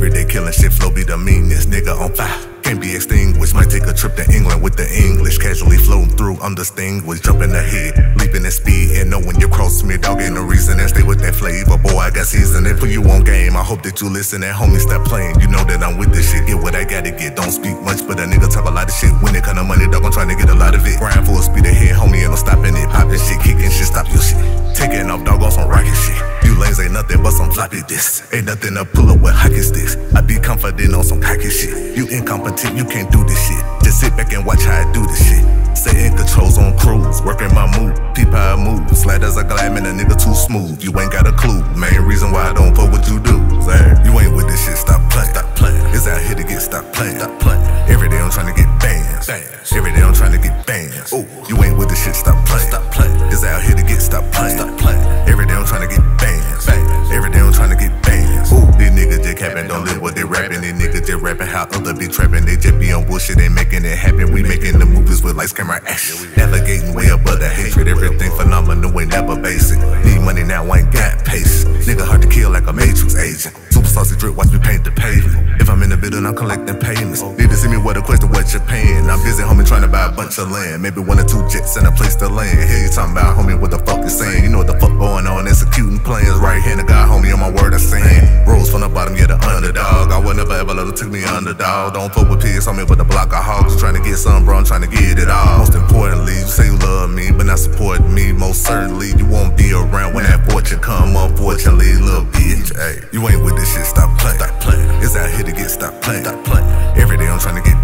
Everyday killing shit, flow be the meanest, nigga on fire. Can't be extinguished, might take a trip to England with the English. Casually floating through, undistinguished, jumping ahead, leaping at speed, and knowing you cross me, dog ain't no reason. And stay with that flavor, boy, I got seasoning for you on game. I hope that you listen and homie, stop playing. You know that I'm with this shit, get what I gotta get. Don't speak much, but a nigga talk a lot of shit. When it come to money, dog, I'm trying to get a lot of it. Grind full speed ahead, homie, ain't no stopping it. Popping shit, kicking shit, stop your shit. Taking off, dog, on some rocket shit. You lanes ain't nothing but some floppy discs. Ain't nothing to pull up with hockey sticks. I be confident on some cocky shit. You incompetent, you can't do this shit. Just sit back and watch how I do this shit. Setting controls on cruise, working my move, peep how I move. Slide as a glide, man, a nigga too smooth. You ain't got a clue, main reason why I don't fuck what you do. You ain't with this shit, stop playing. Stop playing. It's out here to get stopped playing. Stop playing. Every day I'm trying to get bands. Bands. Every day I'm trying to get bands. Ooh. You ain't with this shit, stop playing. Stop playing. It's out here to get stopped playing. Stop playing. Every day I'm trying to get bands. Bands. Every day I'm trying to get bands. Ooh. These niggas just capping, don't live what they rapping. These niggas just rapping how other be trapping. They just be on bullshit, they making it happen. We making the movies with lights, camera, action. Navigating way above the hatred. Everything phenomenal, ain't never basic. Need money now, ain't got pace. Nigga hard to kill like a Matrix agent. Super saucy drip, watch me paint the pavement. If I'm in the building, I'm collecting payments. Need to see me with a question, what you're paying. I'm busy, homie, trying to buy a bunch of land. Maybe 1 or 2 jets and a place to land. Here you talking about, homie, what the fuck is saying? You know what the fuck going on, executing plans. Right hand of God, homie, on my word, I saying. Rose from the bottom, yeah, the underdog. I would never ever let it took me underdog. Don't fuck with pigs, homie, with the block of hogs. Trying to get some, bro, I'm trying to get it all. Most importantly, you say you love me, but not support me. Most certainly, you won't be around when that fortune come, unfortunately, little bitch. Ay, you ain't with this shit, stop playing. Stop playing. It's out here to get stopped playing. Stop playing. Every day I'm trying to get